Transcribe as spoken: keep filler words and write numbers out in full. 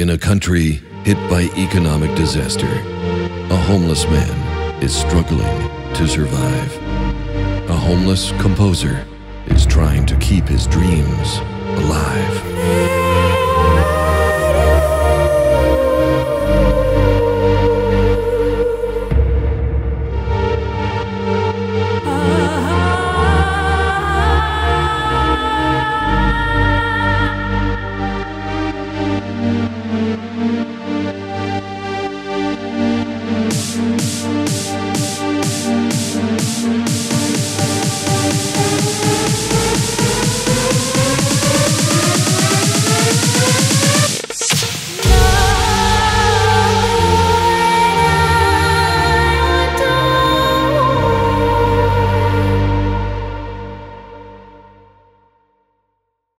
In a country hit by economic disaster, a homeless man is struggling to survive. A homeless composer is trying to keep his dreams alive.